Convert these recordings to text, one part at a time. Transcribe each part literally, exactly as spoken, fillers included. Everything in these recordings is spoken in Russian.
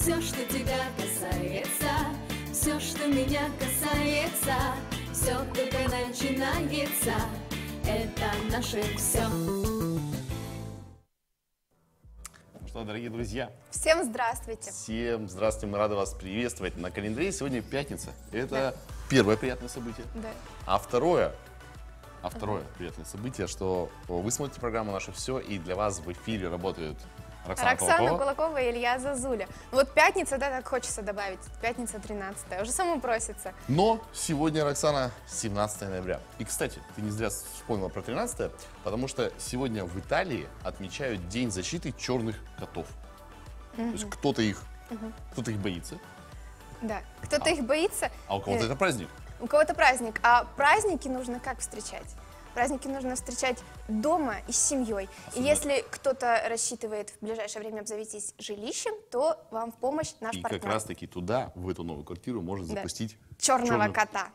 Все, что тебя касается, все, что меня касается, все только начинается. Это наше все. Что, дорогие друзья. Всем здравствуйте. Всем здравствуйте, мы рады вас приветствовать. На календаре сегодня пятница. Это да. Первое приятное событие. Да. А второе, а второе ага. приятное событие, что вы смотрите программу «Наше все», и для вас в эфире работают Роксана, Роксана Кулакова. Кулакова и Илья Зозуля. Вот пятница, да, так хочется добавить. Пятница тринадцатое, уже само просится. Но сегодня, Роксана, семнадцатое ноября. И, кстати, ты не зря вспомнила про тринадцатое, потому что сегодня в Италии отмечают День защиты черных котов. Угу. То есть кто-то их, угу. кто-то их боится. Да, кто-то а, их боится. А у кого-то это праздник. У кого-то праздник. А праздники нужно как встречать? Праздники нужно встречать дома и с семьей. И если кто-то рассчитывает в ближайшее время обзавестись жилищем, то вам в помощь наш и партнер. И как раз-таки туда, в эту новую квартиру, можно да. запустить черного черную... кота.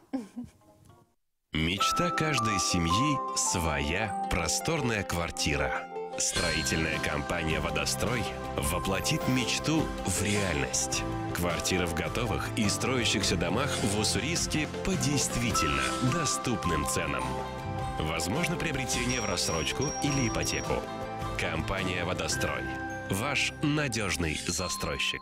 Мечта каждой семьи – своя просторная квартира. Строительная компания «Водострой» воплотит мечту в реальность. Квартиры в готовых и строящихся домах в Уссурийске по действительно доступным ценам. Возможно приобретение в рассрочку или ипотеку. Компания «Водострой». Ваш надежный застройщик.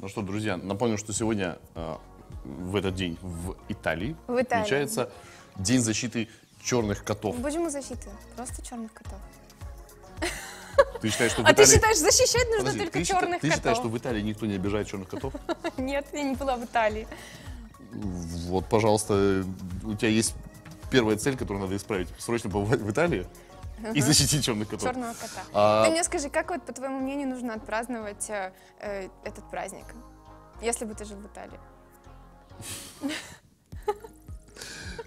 Ну что, друзья, напомню, что сегодня э, в этот день в Италии, в Италии отмечается День защиты черных котов. Почему защиты? Просто черных котов. Ты считаешь, что в а Италии... ты считаешь, защищать нужно Подожди, только ты черных ты котов? Ты считаешь, что в Италии никто не обижает черных котов? Нет, я не была в Италии. Вот, пожалуйста, у тебя есть первая цель, которую надо исправить. Срочно побывать в Италии uh-huh. и защитить черных котов. Черного кота. А... Ты мне скажи, как вот, по твоему мнению, нужно отпраздновать э, э, этот праздник, если бы ты жил в Италии?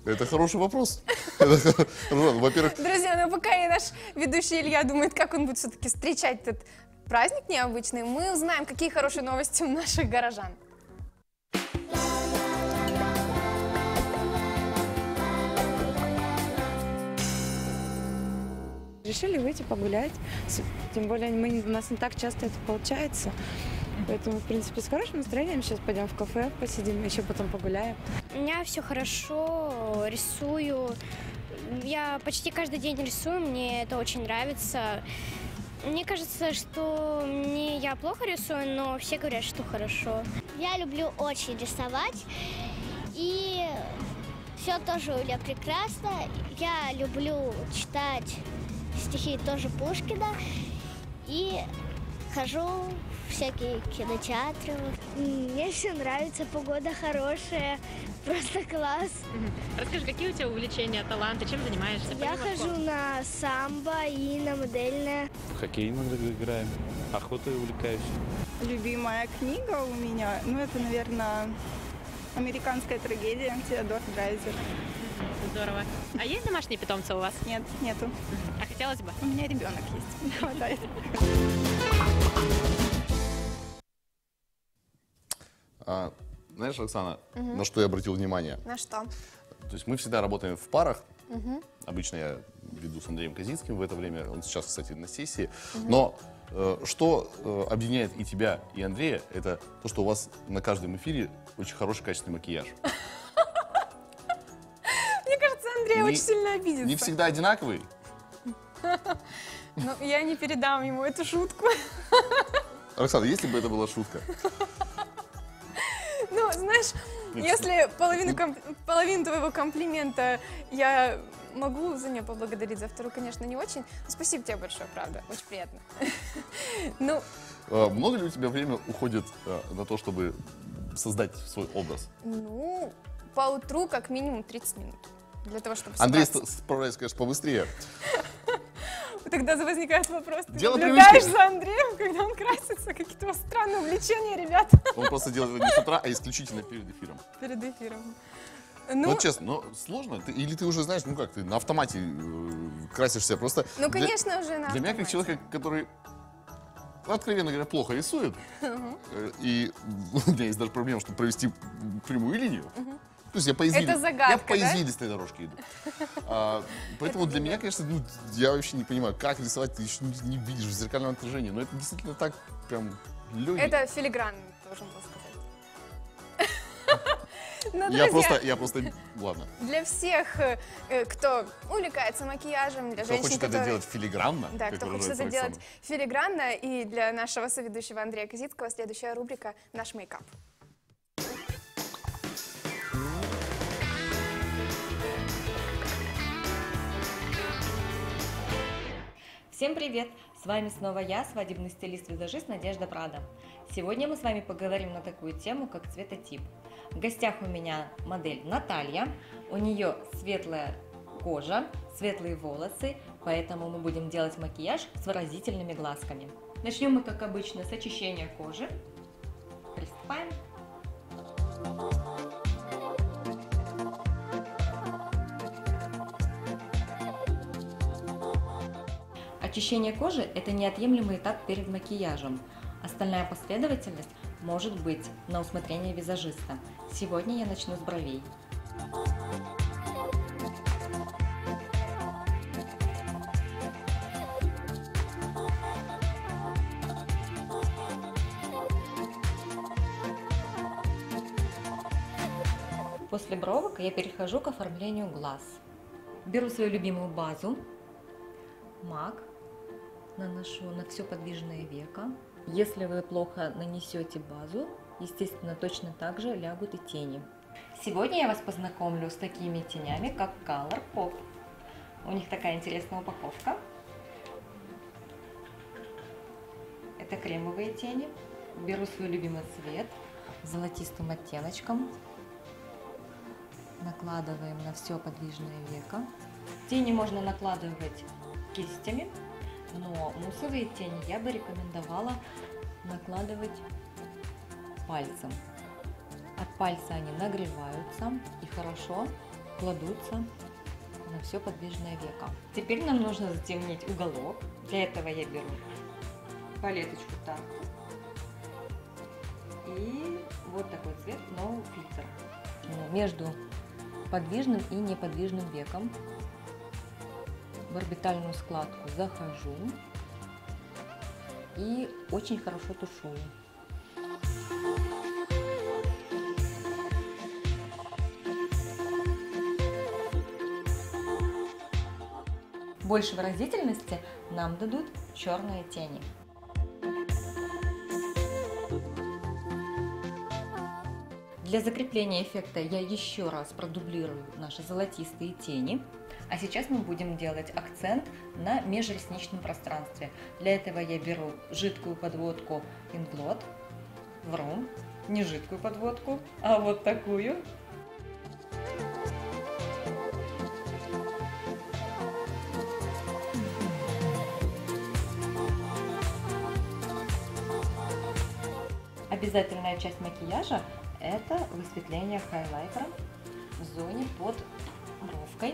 Это хороший вопрос. Во-первых... Друзья, ну пока наш ведущий Илья думает, как он будет все-таки встречать этот праздник необычный, мы узнаем, какие хорошие новости у наших горожан. Решили выйти погулять, тем более мы, у нас не так часто это получается, поэтому, в принципе, с хорошим настроением сейчас пойдем в кафе, посидим, еще потом погуляем. У меня все хорошо, рисую, я почти каждый день рисую, мне это очень нравится. Мне кажется, что не я плохо рисую, но все говорят, что хорошо. Я люблю очень рисовать, и все тоже у меня прекрасно. Я люблю читать стихи тоже Пушкина и хожу в всякие кинотеатры. Мне все нравится, погода хорошая, просто класс. Расскажи, какие у тебя увлечения, таланты, чем занимаешься? Я хожу на самбо и на модельное. В хоккей иногда играем, охотой увлекаюсь. Любимая книга у меня, ну это, наверное, «Американская трагедия» Теодор Драйзер. Здорово. А есть домашние питомцы у вас? Нет, нету. А хотелось бы? У меня ребенок есть, не хватает. А, знаешь, Оксана, угу. на что я обратил внимание? На что? То есть мы всегда работаем в парах. Угу. Обычно я веду с Андреем Казинским в это время. Он сейчас, кстати, на сессии. Угу. Но э, что э, объединяет и тебя, и Андрея, это то, что у вас на каждом эфире очень хороший качественный макияж. Андрей очень сильно обидится. Не всегда одинаковый? Ну, я не передам ему эту шутку. Роксана, если бы это была шутка? Ну, знаешь, если половину твоего комплимента я могу за нее поблагодарить, за вторую, конечно, не очень. Спасибо тебе большое, правда, очень приятно. Ну, много ли у тебя времени уходит на то, чтобы создать свой образ? Ну, поутру как минимум тридцать минут. Для того, чтобы Андрей справляется, конечно, побыстрее. Тогда возникает вопрос, ты наблюдаешь за Андреем, когда он красится? Какие-то странные увлечения, ребят. Он просто делает это не с утра, а исключительно перед эфиром. Перед эфиром. Ну, вот честно, но сложно? Ты, или ты уже знаешь, ну как, ты на автомате красишься просто? Ну, конечно, для, уже на автомате. Для меня, как человека, который, откровенно говоря, плохо рисует, uh-huh. и у меня есть даже проблема, чтобы провести прямую линию, uh-huh. То есть я по изилистой изили... да? дорожке иду. А, поэтому для меня, конечно, ну, я вообще не понимаю, как рисовать, ты еще не видишь в зеркальном отражении. Но это действительно так прям легко. Это филигран, должен был сказать. Ну, друзья, я просто, я просто, ладно. Для всех, кто увлекается макияжем, для кто женщин, хочет которые... это делать филигранно. Да, кто хочет это делать филигранно. И для нашего соведущего Андрея Казинского следующая рубрика «Наш мейкап». Всем привет! С вами снова я, свадебный стилист-визажист Надежда Прада. Сегодня мы с вами поговорим на такую тему, как цветотип. В гостях у меня модель Наталья, у нее светлая кожа, светлые волосы, поэтому мы будем делать макияж с выразительными глазками. Начнем мы, как обычно, с очищения кожи. Приступаем. Очищение кожи – это неотъемлемый этап перед макияжем. Остальная последовательность может быть на усмотрение визажиста. Сегодня я начну с бровей. После бровок я перехожу к оформлению глаз. Беру свою любимую базу, мак, наношу на все подвижное веко. Если вы плохо нанесете базу, естественно, точно так же лягут и тени. Сегодня я вас познакомлю с такими тенями, как Colourpop. У них такая интересная упаковка. Это кремовые тени. Беру свой любимый цвет золотистым оттеночком. Накладываем на все подвижное веко. Тени можно накладывать кистями. Но муссовые тени я бы рекомендовала накладывать пальцем. От пальца они нагреваются и хорошо кладутся на все подвижное веко. Теперь нам нужно затемнить уголок. Для этого я беру палеточку Тарту и вот такой цвет No Filter. Между подвижным и неподвижным веком в орбитальную складку захожу и очень хорошо тушую. Больше выразительности нам дадут черные тени. Для закрепления эффекта я еще раз продублирую наши золотистые тени. А сейчас мы будем делать акцент на межресничном пространстве. Для этого я беру жидкую подводку Inglot, вру, не жидкую подводку, а вот такую. Обязательная часть макияжа – это высветление хайлайтера в зоне под бровкой.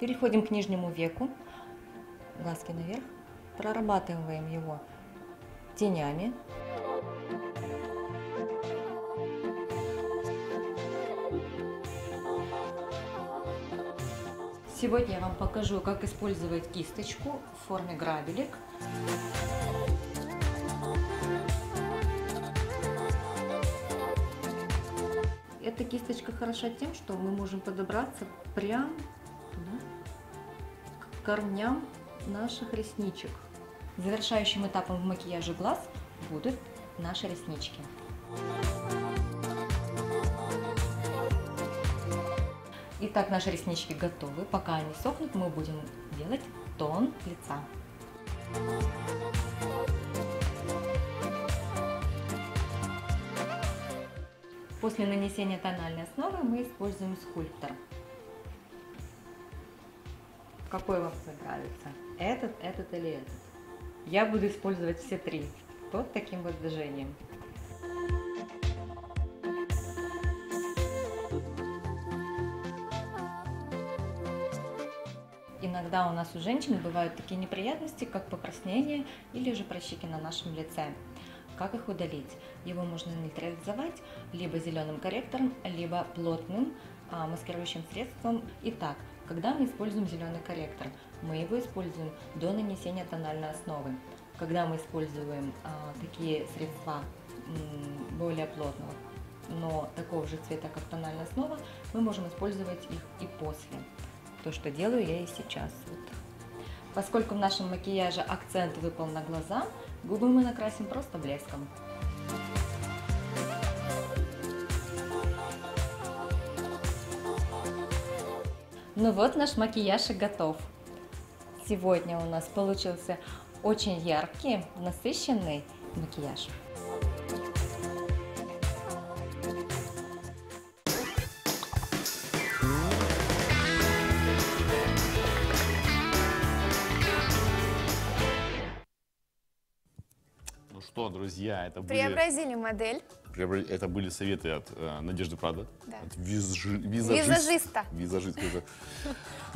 Переходим к нижнему веку, глазки наверх, прорабатываем его тенями. Сегодня я вам покажу, как использовать кисточку в форме грабелек. Эта кисточка хороша тем, что мы можем подобраться прям к корням наших ресничек. Завершающим этапом в макияже глаз будут наши реснички. Итак, наши реснички готовы. Пока они сохнут, мы будем делать тон лица. После нанесения тональной основы мы используем скульптор. Какой вам понравится? Этот, этот или этот? Я буду использовать все три. Вот таким вот движением. Иногда у нас у женщин бывают такие неприятности, как покраснение или же прыщики на нашем лице. Как их удалить? Его можно нейтрализовать либо зеленым корректором, либо плотным а, маскирующим средством. Итак, когда мы используем зеленый корректор, мы его используем до нанесения тональной основы. Когда мы используем а, такие средства м, более плотного, но такого же цвета, как тональная основа, мы можем использовать их и после. То, что делаю я и сейчас. Вот. Поскольку в нашем макияже акцент выпал на глаза, губы мы накрасим просто блеском. Ну вот, наш макияж и готов. Сегодня у нас получился очень яркий, насыщенный макияж. Ну что, друзья, это преобразили были... модель. Это были советы от э, Надежды Прада, да. от визжи... визажист... визажиста. Визажист уже.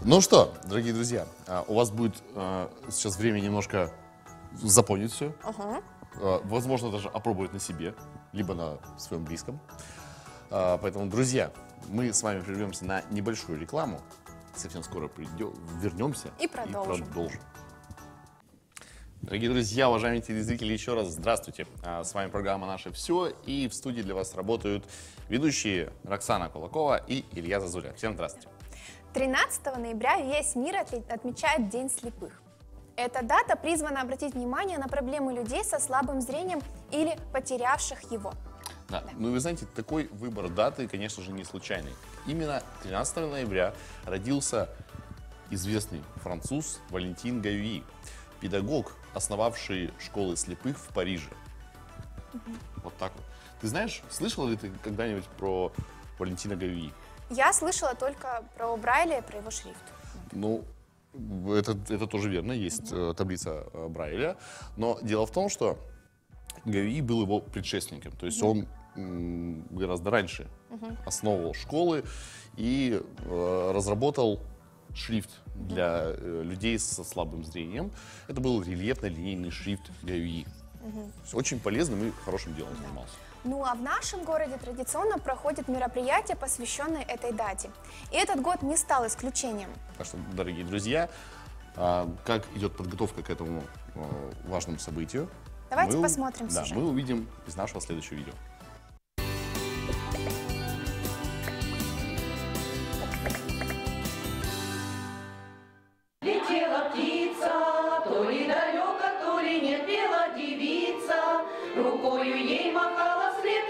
Ну что, дорогие друзья, у вас будет э, сейчас время немножко запомнить все, угу. э, возможно, даже опробовать на себе, либо на своем близком. Э, поэтому, друзья, мы с вами прервемся на небольшую рекламу, совсем скоро придем, вернемся и продолжим. И продолжим. Дорогие друзья, уважаемые телезрители, еще раз здравствуйте. С вами программа «Наше ВСЕ», и в студии для вас работают ведущие Роксана Кулакова и Илья Зозуля. Всем здравствуйте. тринадцатого ноября весь мир отмечает День слепых. Эта дата призвана обратить внимание на проблемы людей со слабым зрением или потерявших его. Да. Да. Ну, вы знаете, такой выбор даты, конечно же, не случайный. Именно тринадцатого ноября родился известный француз Валентин Гаюи, педагог, основавший школы слепых в Париже. Угу. Вот так вот. Ты знаешь, слышала ли ты когда-нибудь про Валентина Гаюи? Я слышала только про Брайля, про его шрифт. Ну, это, это тоже верно, есть угу. таблица Брайля. Но дело в том, что Гаюи был его предшественником. То есть угу. он гораздо раньше угу. основывал школы и э, разработал шрифт для mm-hmm. людей со слабым зрением. Это был рельефно-линейный шрифт Гаюи. Mm-hmm. Очень полезным и хорошим делом mm-hmm. занимался. Ну а в нашем городе традиционно проходят мероприятия, посвященные этой дате. И этот год не стал исключением. Так что, дорогие друзья, как идет подготовка к этому важному событию? Давайте мы посмотрим да, сюжет. Мы увидим из нашего следующего видео.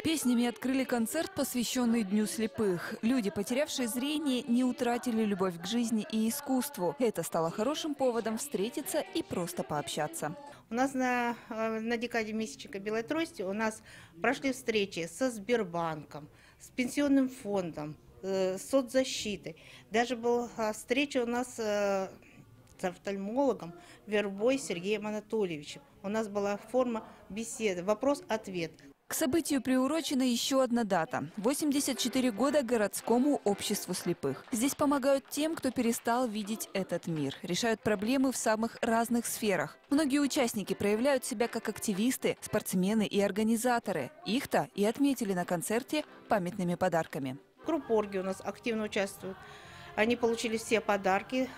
Песнями открыли концерт, посвященный Дню слепых. Люди, потерявшие зрение, не утратили любовь к жизни и искусству. Это стало хорошим поводом встретиться и просто пообщаться. У нас на, на декаде месячника «Белой трости» у нас прошли встречи со Сбербанком, с Пенсионным фондом, э, соцзащитой. Даже была встреча у нас э, с офтальмологом Вербой Сергеем Анатольевичем. У нас была форма беседы, вопрос-ответ. К событию приурочена еще одна дата – восемьдесят четыре года городскому обществу слепых. Здесь помогают тем, кто перестал видеть этот мир, решают проблемы в самых разных сферах. Многие участники проявляют себя как активисты, спортсмены и организаторы. Их-то и отметили на концерте памятными подарками. Крупорги у нас активно участвуют. Они получили все подарки.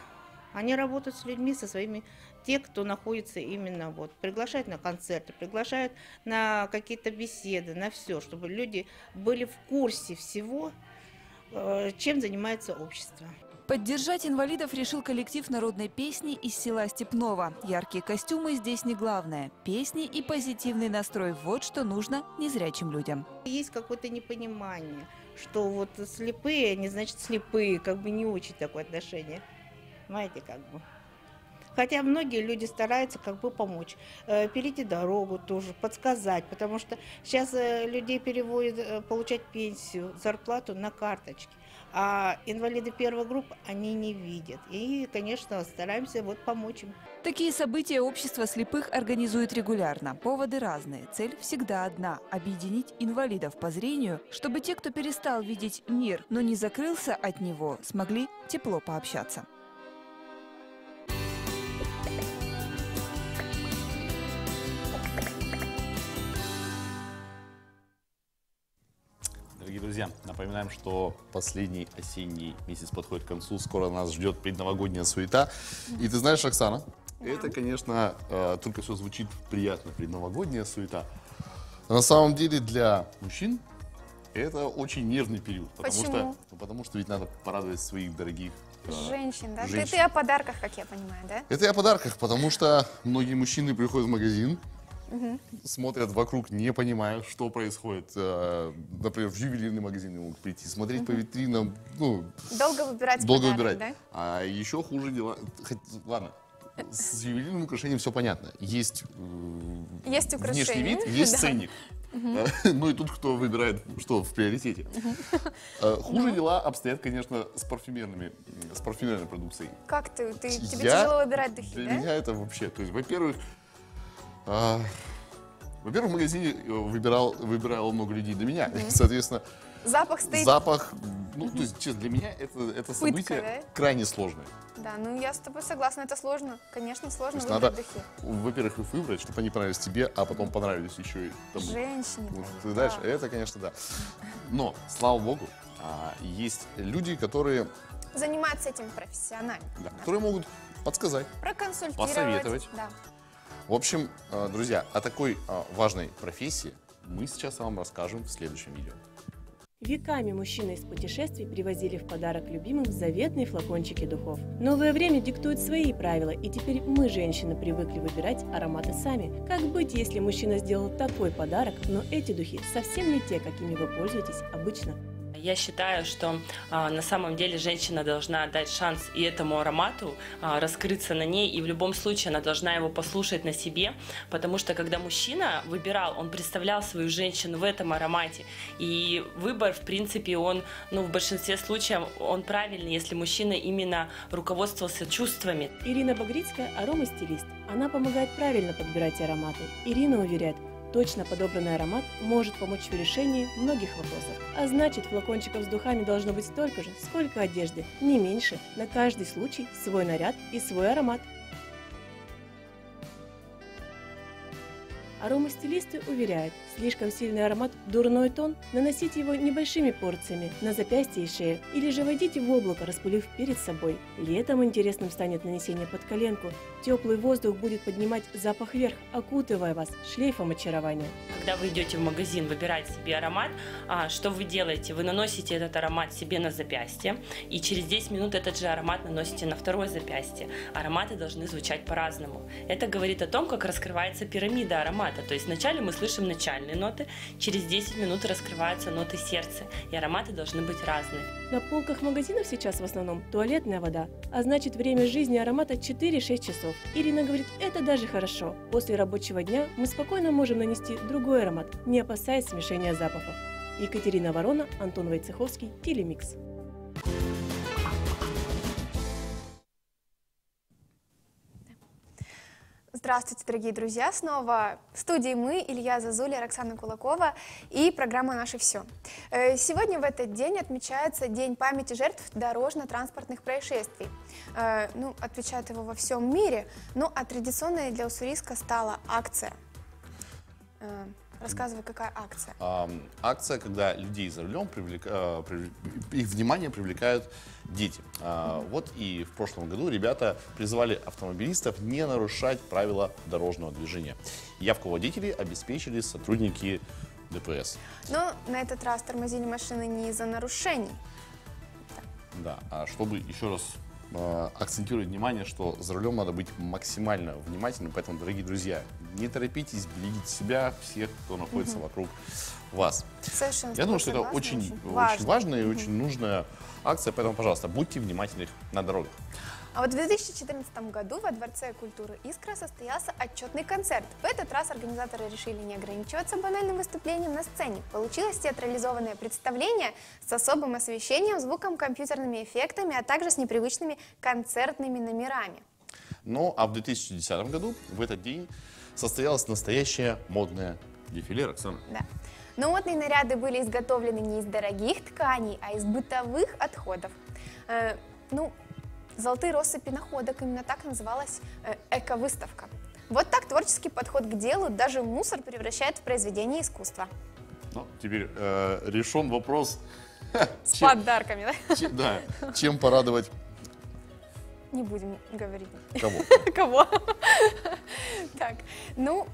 Они работают с людьми, со своими, те, кто находится именно, вот, приглашают на концерты, приглашают на какие-то беседы, на все, чтобы люди были в курсе всего, чем занимается общество. Поддержать инвалидов решил коллектив народной песни из села Степного. Яркие костюмы здесь не главное. Песни и позитивный настрой – вот что нужно незрячим людям. Есть какое-то непонимание, что вот слепые, они, значит, слепые, как бы не очень такое отношение. Понимаете, как бы. Хотя многие люди стараются как бы помочь, э, перейти дорогу тоже, подсказать, потому что сейчас э, людей переводят э, получать пенсию, зарплату на карточки, а инвалиды первой группы они не видят. И, конечно, стараемся вот помочь им. Такие события общество слепых организует регулярно. Поводы разные, цель всегда одна – объединить инвалидов по зрению, чтобы те, кто перестал видеть мир, но не закрылся от него, смогли тепло пообщаться. друзья, напоминаем, что последний осенний месяц подходит к концу. Скоро нас ждет предновогодняя суета. И ты знаешь, Оксана, да. это, конечно, э, только все звучит приятно, предновогодняя суета. Но на самом деле для мужчин это очень нервный период. Потому Почему? Что, потому что ведь надо порадовать своих дорогих женщин, да? Женщин. Ты, ты о подарках, как я понимаю, да? Это я о подарках, потому что многие мужчины приходят в магазин, угу. смотрят вокруг, не понимая, что происходит. Например, в ювелирный магазин могут прийти, смотреть угу. по витринам. Ну, долго выбирать долго подарок, выбирать. Да? А еще хуже дела... Хоть, ладно, с ювелирным украшением все понятно. Есть, есть внешний вид, есть да. ценник. Uh-huh. Ну и тут кто выбирает, что в приоритете. Uh-huh. Хуже uh-huh. дела обстоят, конечно, с парфюмерными, с парфюмерной продукцией. Как ты? ты тебе я, тяжело выбирать духи, Для да? меня это вообще, то есть, во-первых, э, во-первых, в магазине выбирал, выбирало много людей до меня, uh-huh. соответственно, запах стоит. Запах, ну, uh-huh. то есть, честно, для меня это, это событие Пытка, да? крайне сложное. Да, ну я с тобой согласна, это сложно. Конечно, сложно выбрать надо, духи. Во-первых, их выбрать, чтобы они понравились тебе, а потом понравились еще и тому. Женщине. Вот, ты дальше, да. это, конечно, да. Но, слава богу, есть люди, которые... занимаются этим профессионально. Да, да. Которые могут подсказать. Проконсультировать. Посоветовать. Да. В общем, друзья, о такой важной профессии мы сейчас вам расскажем в следующем видео. Веками мужчины из путешествий привозили в подарок любимым заветные флакончики духов. Новое время диктует свои правила, и теперь мы, женщины, привыкли выбирать ароматы сами. Как быть, если мужчина сделал такой подарок, но эти духи совсем не те, какими вы пользуетесь обычно? Я считаю, что а, на самом деле женщина должна дать шанс и этому аромату а, раскрыться на ней, и в любом случае она должна его послушать на себе, потому что когда мужчина выбирал, он представлял свою женщину в этом аромате, и выбор, в принципе, он, ну, в большинстве случаев, он правильный, если мужчина именно руководствовался чувствами. Ирина Багрицкая – аромастилист. Она помогает правильно подбирать ароматы. Ирина уверяет, точно подобранный аромат может помочь в решении многих вопросов. А значит, флакончиков с духами должно быть столько же, сколько одежды, не меньше. На каждый случай свой наряд и свой аромат. Аромастилисты уверяют, слишком сильный аромат – дурной тон, наносите его небольшими порциями на запястье и шею, или же войдите в облако, распылив перед собой. Летом интересным станет нанесение под коленку. Теплый воздух будет поднимать запах вверх, окутывая вас шлейфом очарования. Когда вы идете в магазин выбирать себе аромат, что вы делаете? Вы наносите этот аромат себе на запястье, и через десять минут этот же аромат наносите на второе запястье. Ароматы должны звучать по-разному. Это говорит о том, как раскрывается пирамида аромата. То есть вначале мы слышим начальные ноты, через десять минут раскрываются ноты сердца, и ароматы должны быть разные. На полках магазинов сейчас в основном туалетная вода, а значит, время жизни аромата четыре-шесть часов. Ирина говорит, это даже хорошо. После рабочего дня мы спокойно можем нанести другой аромат, не опасаясь смешения запахов. Екатерина Ворона, Антон Войцеховский, Телемикс. Здравствуйте, дорогие друзья! Снова в студии мы, Илья Зозуля, Роксана Кулакова и программа «Наше ВСЕ». Сегодня в этот день отмечается День памяти жертв дорожно-транспортных происшествий. Ну, отмечают его во всем мире, ну, а традиционной для Уссурийска стала акция. Рассказывай, какая акция? Акция, когда людей за рулем привлек... их внимание привлекают дети. Mm-hmm. Вот и в прошлом году ребята призывали автомобилистов не нарушать правила дорожного движения. Явку водителей обеспечили сотрудники ДПС. Но на этот раз тормозили машины не из-за нарушений. Да, а чтобы еще раз акцентирует внимание, что за рулем надо быть максимально внимательным. Поэтому, дорогие друзья, не торопитесь, берегите себя, всех, кто находится угу. вокруг вас. Совершенно Я думаю, что это очень, очень важно. важная и угу. очень нужная акция. Поэтому, пожалуйста, будьте внимательны на дорогах. А вот в две тысячи четырнадцатом году во Дворце культуры «Искра» состоялся отчетный концерт. В этот раз организаторы решили не ограничиваться банальным выступлением на сцене. Получилось театрализованное представление с особым освещением, звуком, компьютерными эффектами, а также с непривычными концертными номерами. Ну, а в две тысячи десятом году в этот день состоялось настоящее модное дефиле, Роксана. Да. Но модные наряды были изготовлены не из дорогих тканей, а из бытовых отходов. Э, ну... «Золотые россыпи находок» – именно так называлась эко-выставка. Вот так творческий подход к делу даже мусор превращает в произведение искусства. Ну, теперь э, решен вопрос. С чем, подарками, да? Чем, да? Чем порадовать? Не будем говорить. Кого? Кого? Так, ну,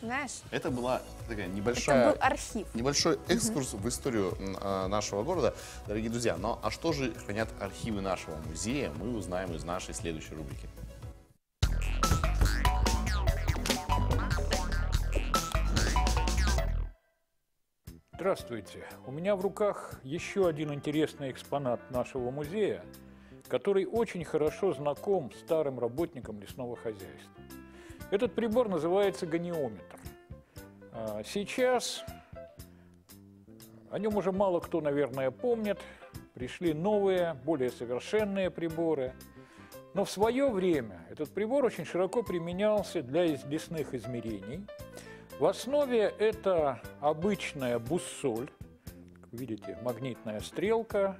знаешь... Это была такая небольшая... Это был архив. Небольшой экскурс в историю нашего города. Дорогие друзья, ну а что же хранят архивы нашего музея, мы узнаем из нашей следующей рубрики. Здравствуйте! У меня в руках еще один интересный экспонат нашего музея, который очень хорошо знаком старым работникам лесного хозяйства. Этот прибор называется гониометр. Сейчас о нем уже мало кто, наверное, помнит. Пришли новые, более совершенные приборы. Но в свое время этот прибор очень широко применялся для лесных измерений. В основе это обычная буссоль, как видите, магнитная стрелка,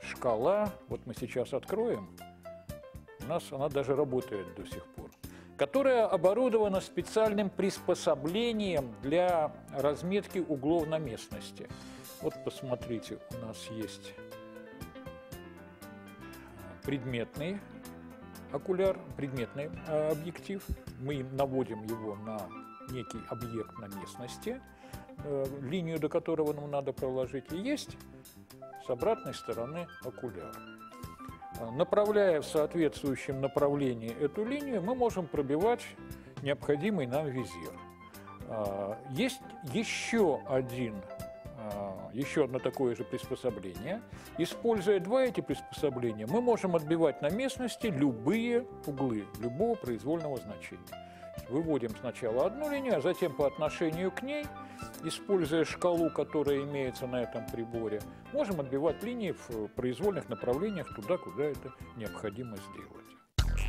шкала, вот мы сейчас откроем, у нас она даже работает до сих пор, которая оборудована специальным приспособлением для разметки углов на местности. Вот посмотрите, у нас есть предметный окуляр, предметный объектив, мы наводим его на некий объект на местности, линию до которого нам надо проложить, и есть с обратной стороны окуляр. Направляя в соответствующем направлении эту линию, мы можем пробивать необходимый нам визир. Есть еще один, еще одно такое же приспособление. Используя два эти приспособления, мы можем отбивать на местности любые углы, любого произвольного значения. Выводим сначала одну линию, а затем по отношению к ней, используя шкалу, которая имеется на этом приборе, можем отбивать линии в произвольных направлениях туда, куда это необходимо сделать.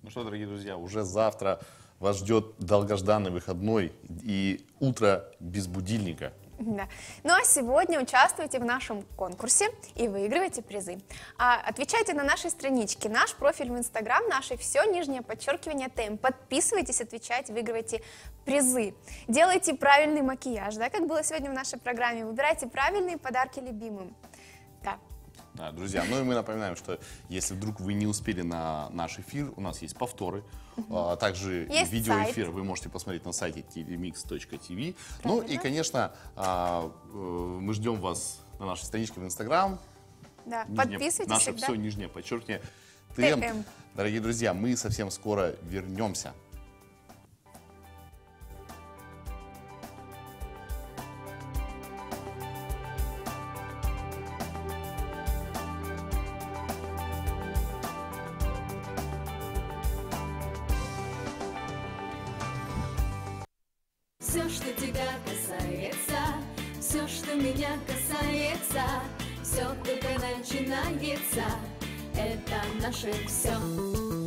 Ну что, дорогие друзья, уже завтра вас ждет долгожданный выходной и утро без будильника. Да. Ну а сегодня участвуйте в нашем конкурсе и выигрывайте призы. А отвечайте на нашей страничке, наш профиль в Инстаграм, наше все, нижнее подчеркивание ТМ. Подписывайтесь, отвечайте, выигрывайте призы. Делайте правильный макияж, да, как было сегодня в нашей программе. Выбирайте правильные подарки любимым. Да. Да, друзья, ну и мы напоминаем, что если вдруг вы не успели на наш эфир, у нас есть повторы, а также есть видеоэфир, сайт. Вы можете посмотреть на сайте телемикс точка ти ви. Ну и, конечно, мы ждем вас на нашей страничке в Инстаграм. Да, нижнее, подписывайтесь наше всегда. Все нижнее подчеркивание ТМ. Дорогие друзья, мы совсем скоро вернемся. Все, что тебя касается, все, что меня касается, все только начинается, это наше все.